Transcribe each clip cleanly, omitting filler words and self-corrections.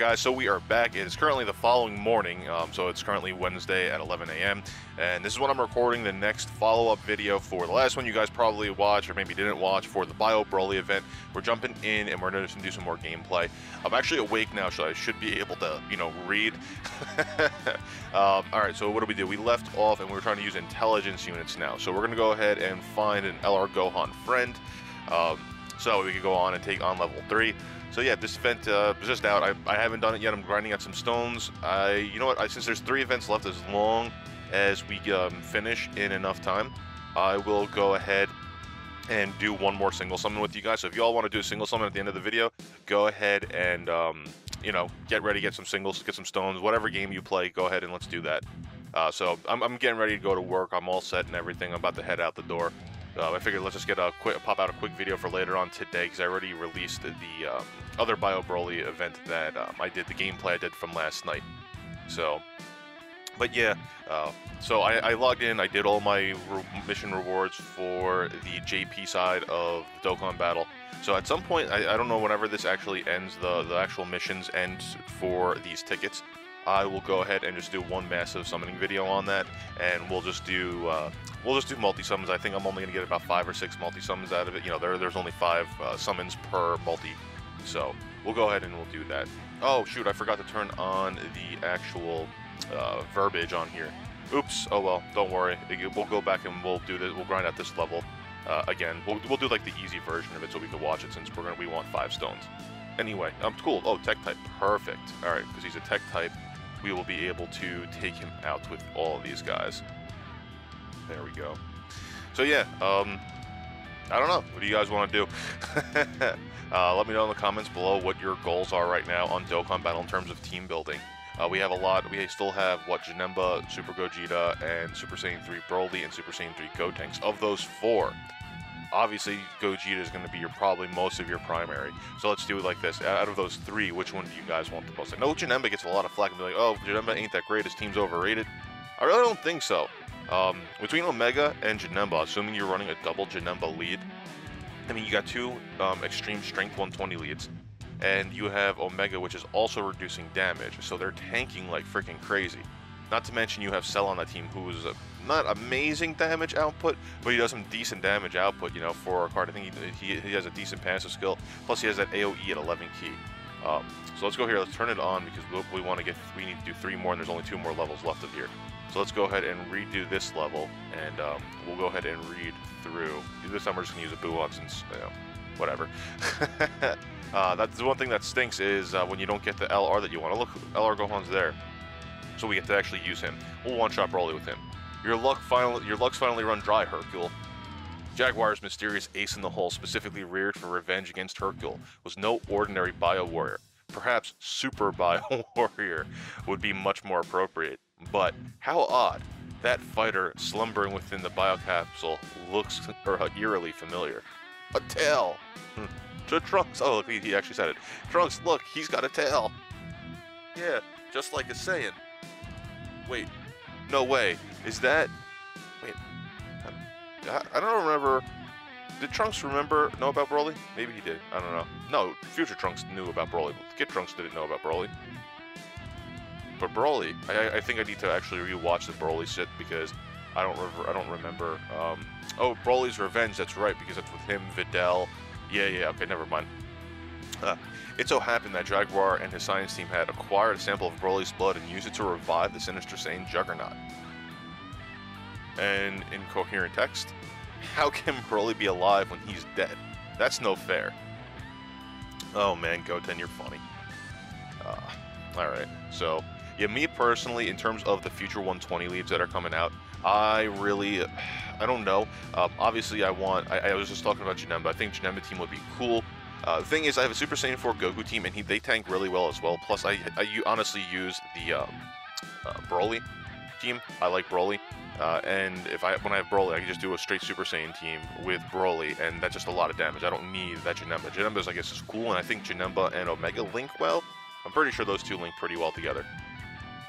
guys, so we are back. It is currently the following morning, so it's currently Wednesday at 11 a.m. and this is when I'm recording the next follow-up video for the last one you guys probably watched or maybe didn't watch for the Bio-Broly event. We're jumping in and we're going to do some more gameplay. I'm actually awake now, so I should be able to, you know, read. All right, so what do we do? We left off and we were trying to use intelligence units now, so we're going to go ahead and find an LR Gohan friend, so we can go on and take on level 3. So yeah, this event is just out. I haven't done it yet. I'm grinding out some stones. You know what? Since there's 3 events left, as long as we finish in enough time, I will go ahead and do one more single summon with you guys. So if you all want to do a single summon at the end of the video, go ahead and you know, get ready, get some singles, get some stones, whatever game you play. Go ahead and let's do that. So I'm getting ready to go to work. I'm all set and everything. I'm about to head out the door. I figured let's just get a quick pop out a video for later on today, because I already released the other Bio-Broly event that I did, the gameplay I did from last night. So, but yeah, so I logged in, I did all my mission rewards for the JP side of the Dokkan Battle. So at some point, I don't know whenever this actually ends, the actual missions end for these tickets. I will go ahead and just do one massive summoning video on that, and we'll just do multi-summons. I think I'm only going to get about 5 or 6 multi-summons out of it. You know, there's only 5 summons per multi, so we'll go ahead and we'll do that. Oh shoot, I forgot to turn on the actual verbiage on here. Oops. Oh well, don't worry. We'll go back and we'll do this. We'll grind out this level again. We'll do like the easy version of it so we can watch it, since we want 5 stones. Anyway, cool. Oh, tech type, perfect. All right, because he's a tech type, we will be able to take him out with all of these guys. There we go. So yeah, I don't know. What do you guys want to do? Let me know in the comments below what your goals are right now on Dokkan Battle in terms of team building. We have a lot. We still have, what, Janemba, Super Gogeta, and Super Saiyan 3 Broly, and Super Saiyan 3 Gotenks. Of those 4, obviously Gogeta is going to be your probably most of your primary. So let's do it like this. Out of those 3, which one do you guys want the most? I know Janemba gets a lot of flack and be like, oh, Janemba ain't that great, his team's overrated. I really don't think so. Between Omega and Janemba, assuming you're running a double Janemba lead, I mean, you got 2 extreme strength 120 leads, and you have Omega, which is also reducing damage, so they're tanking like freaking crazy. Not to mention you have Cell on that team, who is not amazing damage output, but he does some decent damage output, you know, for a card. I think he has a decent passive skill, plus he has that AoE at 11 key. So let's go here, let's turn it on, because we need to do 3 more, and there's only 2 more levels left of here. So let's go ahead and redo this level, and we'll go ahead and read through. This time we're just going to use a Buon, since, you know, whatever. That's the one thing that stinks, is when you don't get the LR that you want. Look, LR Gohan's there, so we get to actually use him. We'll one-shot Broly with him. Your luck's finally run dry, Hercule. Jaguar's mysterious ace in the hole, specifically reared for revenge against Hercule, was no ordinary Bio-Warrior. Perhaps Super Bio-Warrior would be much more appropriate. But how odd, that fighter slumbering within the biocapsule looks eerily familiar. A tail! To Trunks, oh look, he actually said it. Trunks, look, he's got a tail! Yeah, just like a Saiyan. Wait, no way, is that... Wait, I don't remember... Did Trunks know about Broly? Maybe he did, I don't know. No, future Trunks knew about Broly, but Kid Trunks didn't know about Broly. But Broly, I think I need to actually rewatch the Broly shit, because I don't remember. Oh, Broly's revenge. That's right, because it's with him, Videl. Yeah. Okay, never mind. It so happened that Jaguar and his science team had acquired a sample of Broly's blood and used it to revive the sinister Saiyan Juggernaut. And incoherent text. How can Broly be alive when he's dead? That's no fair. Oh man, Goten, you're funny. All right, so. Yeah, me personally, in terms of the future 120 leads that are coming out, I don't know. Obviously, I was just talking about Janemba. I think Janemba team would be cool. The thing is, I have a Super Saiyan 4 Goku team, and they tank really well as well. Plus, I honestly use the Broly team. I like Broly. And when I have Broly, I can just do a straight Super Saiyan team with Broly, and that's just a lot of damage. I don't need that Janemba. Janemba's, I guess, is cool, and I think Janemba and Omega link well. I'm pretty sure those two link pretty well together.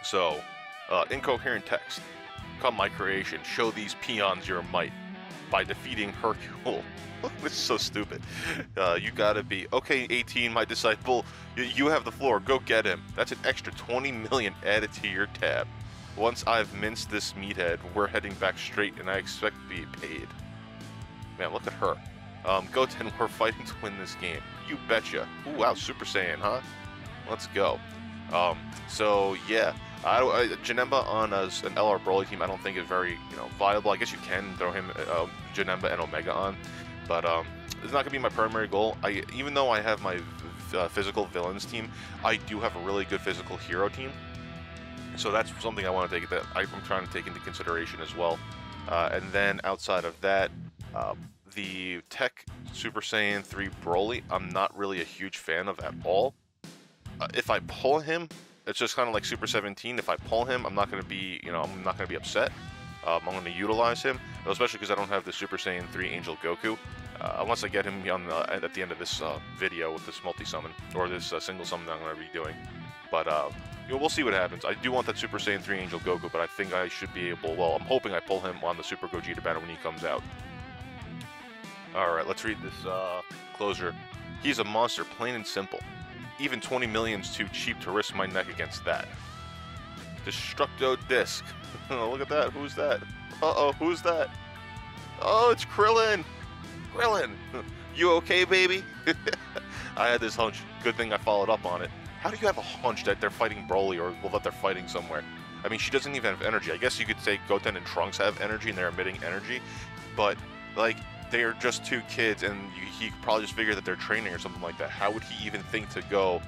So, incoherent text. Come, my creation, show these peons your might. by defeating Hercule. This is so stupid. You gotta be, okay, 18, my disciple, you have the floor, go get him. That's an extra 20 million added to your tab. Once I've minced this meathead, we're heading back straight, and I expect to be paid. Man, look at her. Goten, we're fighting to win this game. You betcha. Ooh, wow, Super Saiyan, huh? Let's go. So, yeah. Janemba on an LR Broly team, I don't think is very, viable. I guess you can throw him, Janemba and Omega on, but it's not gonna be my primary goal. Even though I have my physical villains team, I do have a really good physical hero team, so that's something I want to take that I'm trying to take into consideration as well. And then outside of that, the Tech Super Saiyan 3 Broly, I'm not really a huge fan of at all. If I pull him, it's just kind of like Super 17. If I pull him, I'm not going to be, I'm not going to be upset. I'm going to utilize him, especially because I don't have the Super Saiyan 3 Angel Goku. Unless I get him at the end of this video with this multi-summon, or this single summon that I'm going to be doing. But we'll see what happens. I do want that Super Saiyan 3 Angel Goku, but I think I should be able, well, I'm hoping I pull him on the Super Gogeta battle when he comes out. Alright, let's read this closure. He's a monster, plain and simple. Even 20 million's too cheap to risk my neck against that. Destructo Disc. Look at that. Who's that? Uh-oh, who's that? Oh, it's Krillin! Krillin! You okay, baby? I had this hunch. Good thing I followed up on it. How do you have a hunch that they're fighting Broly, or that they're fighting somewhere? I mean, she doesn't even have energy. I guess you could say Goten and Trunks have energy, and they're emitting energy, but, like, they are just two kids, and he probably just figured that they're training or something like that. How would he even think to go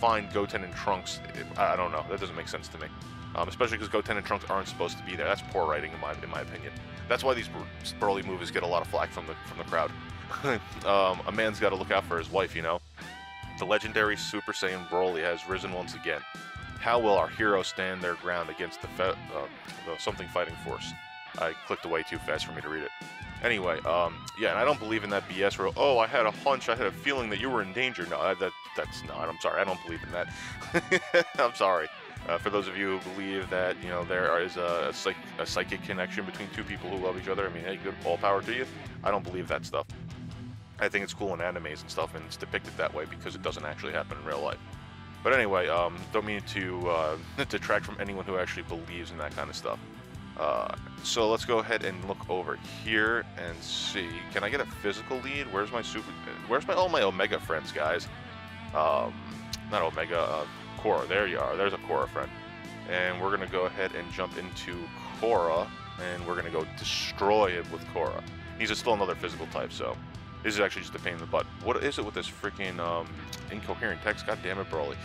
find Goten and Trunks? I don't know. That doesn't make sense to me. Especially because Goten and Trunks aren't supposed to be there. That's poor writing, in my opinion. That's why these Broly movies get a lot of flack from the crowd. A man's got to look out for his wife, The legendary Super Saiyan Broly has risen once again. How will our heroes stand their ground against the something fighting force? I clicked away too fast for me to read it. Anyway, yeah, and I don't believe in that BS where, oh, I had a hunch, I had a feeling that you were in danger. No, that's not, I'm sorry, I don't believe in that. I'm sorry. For those of you who believe that, there is a psychic connection between two people who love each other, I mean, hey, good, all power to you. I don't believe that stuff. I think it's cool in animes and stuff, and it's depicted that way because it doesn't actually happen in real life. But anyway, don't mean to detract from anyone who actually believes in that kind of stuff. So let's go ahead and look over here and see. Can I get a physical lead? Where's my super? Where's my all my Omega friends, guys? Not Omega, Korra. There you are. There's a Korra friend. And we're gonna go ahead and jump into Korra, and we're gonna go destroy it with Korra. He's still another physical type, so this is actually just a pain in the butt. What is it with this freaking incoherent text? God damn it, Broly.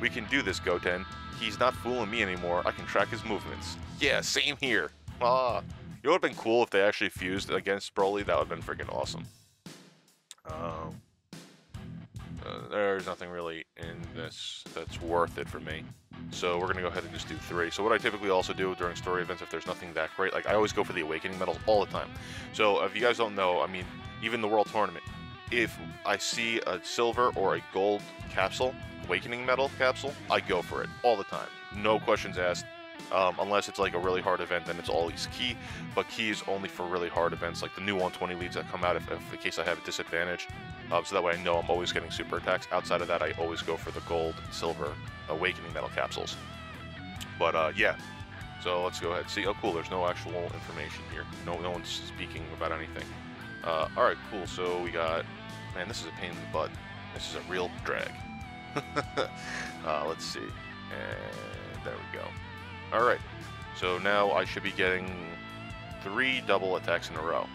We can do this, Goten. He's not fooling me anymore. I can track his movements. Yeah, same here. You know what would have been cool if they actually fused against Broly? That would have been freaking awesome. There's nothing really in this that's worth it for me. So we're going to go ahead and just do 3. So what I typically also do during story events, if there's nothing that great, like I always go for the Awakening medals all the time. So if you guys don't know, I mean, even the World Tournament, if I see a silver or a gold capsule, Awakening medal capsule, I go for it all the time. No questions asked, unless it's like a really hard event, then it's always key, but key is only for really hard events, like the new 120 leads that come out if in case I have a disadvantage, so that way I know I'm always getting super attacks. Outside of that, I always go for the gold and silver Awakening medal capsules. But yeah, so let's go ahead and see. Oh cool, there's no actual information here. No one's speaking about anything. Alright, cool, so we got, man, this is a pain in the butt. This is a real drag. Let's see, and there we go. Alright, so now I should be getting 3 double attacks in a row.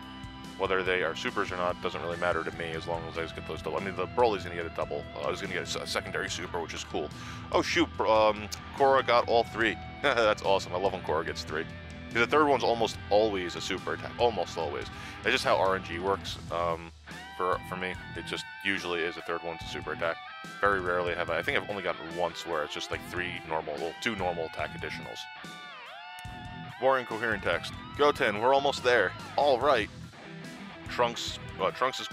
Whether they are supers or not doesn't really matter to me as long as I just get those double. I mean, the Broly's going to get a double. I was going to get a secondary super, which is cool. Oh shoot, Korra got all 3. That's awesome, I love when Korra gets 3. The third one's almost always a super attack, almost always. That's just how RNG works. For me, it just usually is the third one's a super attack. Very rarely have I think I've only gotten once where it's just like 2 normal attack additionals. More incoherent text. Goten, we're almost there. All right. Trunks'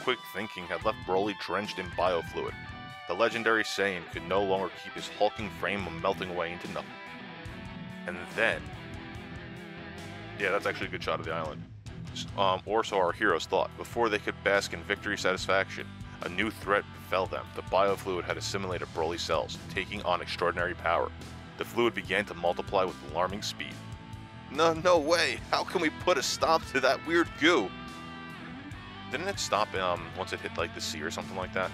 quick thinking had left Broly drenched in biofluid. The legendary Saiyan could no longer keep his hulking frame from melting away into nothing. And then... yeah, that's actually a good shot of the island. or so our heroes thought. Before they could bask in victory satisfaction, a new threat befell them. The biofluid had assimilated Broly cells, taking on extraordinary power. The fluid began to multiply with alarming speed. No way! How can we put a stop to that weird goo? Didn't it stop once it hit like the sea or something like that?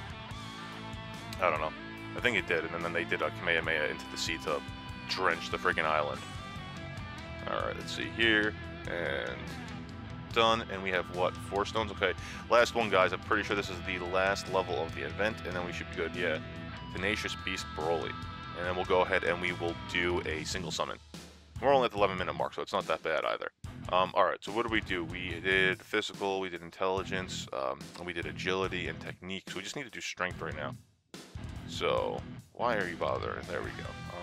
I don't know. I think it did, and then they did a Kamehameha into the sea to drench the friggin' island. Alright, let's see here, and done, and we have, what, 4 stones? Okay, last one, guys. I'm pretty sure this is the last level of the event, and then we should be good, yeah. Tenacious Beast Broly, and then we'll go ahead and we will do a single summon. We're only at the 11-minute mark, so it's not that bad either. Alright, so what did we do? We did physical, we did intelligence, and we did agility and technique, so we just need to do strength right now. So, why are you bothering? There we go.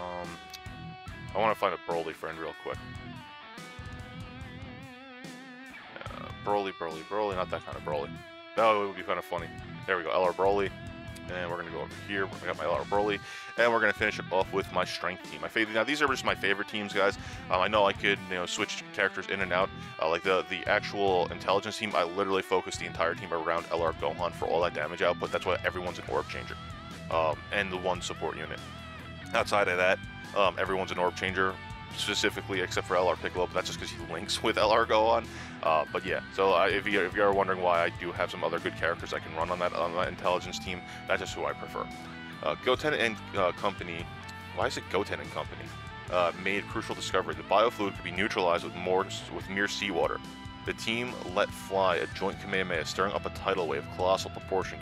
I want to find a Broly friend real quick. Broly, not that kind of Broly. That would be kind of funny. There we go, LR Broly. And we're going to go over here. I got my LR Broly. And we're going to finish it off with my strength team. Now, these are just my favorite teams, guys. I know I could, you know, switch characters in and out. Like the actual intelligence team, I literally focused the entire team around LR Gohan for all that damage output. That's why everyone's an orb changer. And the one support unit. Outside of that, everyone's an orb changer, specifically except for LR Piccolo, but that's just because he links with LR Gohan. But yeah, so if you are wondering why I do have some other good characters I can run on that intelligence team, that's just who I prefer. Goten and company, why is it Goten and company, made a crucial discovery. The biofluid could be neutralized with mere seawater. The team let fly a joint Kamehameha, stirring up a tidal wave of colossal proportion.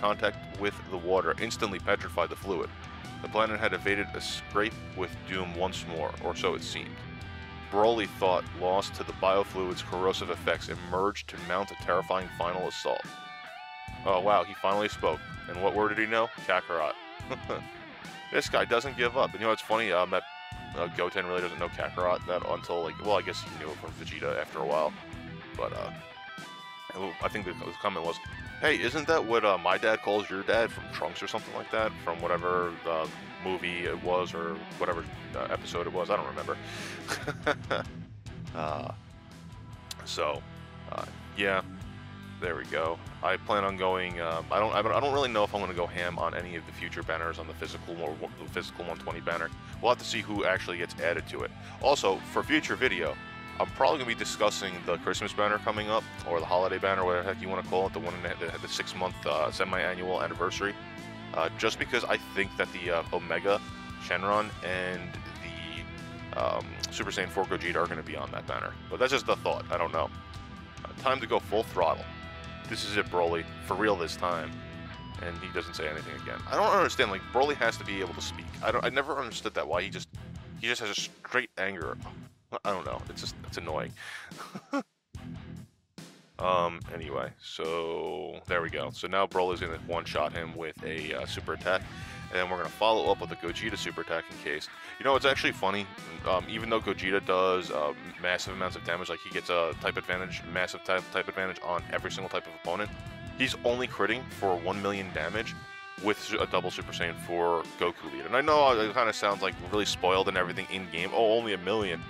Contact with the water instantly petrified the fluid. The planet had evaded a scrape with doom once more, or so it seemed. Broly, thought lost to the biofluid's corrosive effects, emerged to mount a terrifying final assault. Oh wow, he finally spoke. And what word did he know? Kakarot. This guy doesn't give up. And you know what's funny? That Goten really doesn't know Kakarot until, like, well, I guess he knew it from Vegeta after a while, but I think the comment was, hey, isn't that what my dad calls your dad from Trunks or something like that, from whatever movie it was or whatever episode it was, I don't remember. Yeah, there we go. I plan on going, I don't really know if I'm going to go ham on any of the future banners on the physical or the physical 120 banner. We'll have to see who actually gets added to it. Also, for future video, I'm probably going to be discussing the Christmas banner coming up, or the holiday banner, whatever the heck you want to call it, the one that had the 6-month semi-annual anniversary, just because I think that the Omega Shenron and the Super Saiyan 4 Gogeta are going to be on that banner. But that's just the thought, I don't know. Time to go full throttle. This is it, Broly, for real this time. And he doesn't say anything again. I don't understand, like, Broly has to be able to speak. I never understood that, why he just has a straight anger. I don't know, it's annoying. Anyway, so, there we go. So now Broly's gonna one-shot him with a super attack, and then we're gonna follow up with a Gogeta super attack in case. You know, it's actually funny, even though Gogeta does massive amounts of damage, like he gets a type advantage, massive type advantage on every single type of opponent, he's only critting for 1 million damage with a double Super Saiyan 4 Goku lead. And I know it kind of sounds like really spoiled and everything in-game, oh, only 1 million,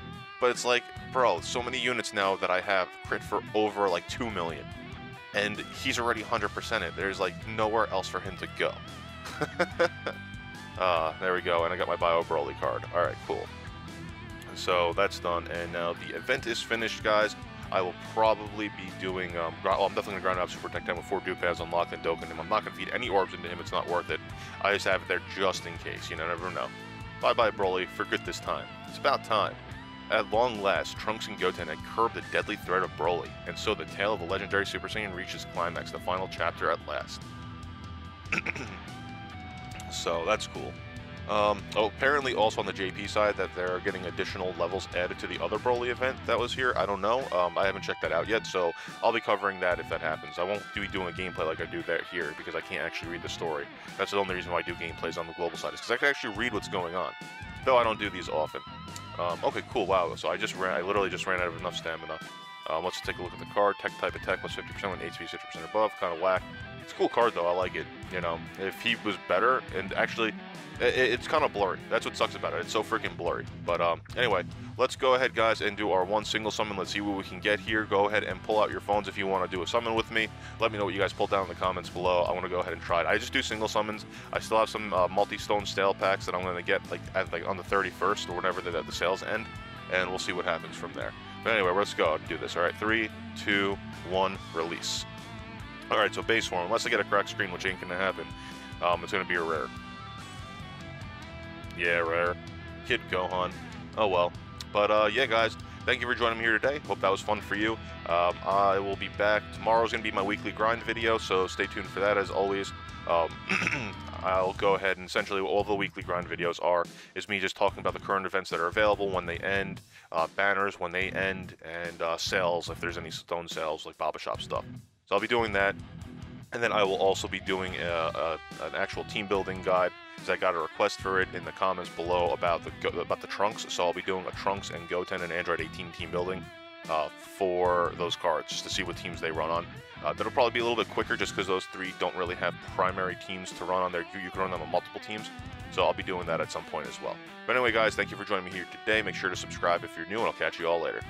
but it's like, bro, so many units now that I have crit for over like 2 million, and he's already 100% it. There's like nowhere else for him to go. There we go, and I got my Bio-Broly card. Alright, cool. So that's done, and now the event is finished, guys. I will probably be doing, well, I'm definitely going to grind up Super Tech Down with 4 Dupe pads unlocked and Dokkan him. I'm not going to feed any orbs into him, it's not worth it. I just have it there just in case, you know, never know. Bye-bye, Broly, for good this time. It's about time. At long last, Trunks and Goten had curbed the deadly threat of Broly, and so the tale of the legendary Super Saiyan reaches climax, the final chapter at last. So, that's cool. Oh, apparently also on the JP side that they're getting additional levels added to the other Broly event that was here. I don't know. I haven't checked that out yet, so I'll be covering that if that happens. I won't be doing a gameplay like I do that here because I can't actually read the story. That's the only reason why I do gameplays on the global side is because I can actually read what's going on, though I don't do these often. Okay, cool. Wow. So I literally just ran out of enough stamina. Let's take a look at the card. Tech type attack plus 50% when HP 60% above. Kind of whack. It's a cool card though. I like it. You know, if he was better, and actually, it's kind of blurry. That's what sucks about it. It's so freaking blurry. But anyway, let's go ahead, guys, and do our one single summon. Let's see what we can get here. Go ahead and pull out your phones if you want to do a summon with me. Let me know what you guys pulled down in the comments below. I want to go ahead and try it. I just do single summons. I still have some multi-stone sale packs that I'm going to get like on the 31st or whenever the sales end, and we'll see what happens from there. But anyway, let's go out and do this. All right, 3, 2, 1, release. All right, so base form. Unless I get a cracked screen, which ain't gonna happen. It's gonna be a rare. Yeah, rare. Kid Gohan. Oh well. But yeah, guys, thank you for joining me here today. Hope that was fun for you. I will be back. Tomorrow's gonna be my weekly grind video, so stay tuned for that as always. I'll go ahead and essentially what all the weekly grind videos are is me just talking about the current events that are available when they end, banners when they end, and sales if there's any stone sales like Baba Shop stuff. So I'll be doing that, and then I will also be doing an actual team building guide because I got a request for it in the comments below about the Trunks. So I'll be doing a Trunks and Goten and Android 18 team building for those cards just to see what teams they run on. That'll probably be a little bit quicker just because those three don't really have primary teams to run on there. You can run them on multiple teams, so I'll be doing that at some point as well. But anyway, guys, thank you for joining me here today. Make sure to subscribe if you're new, and I'll catch you all later.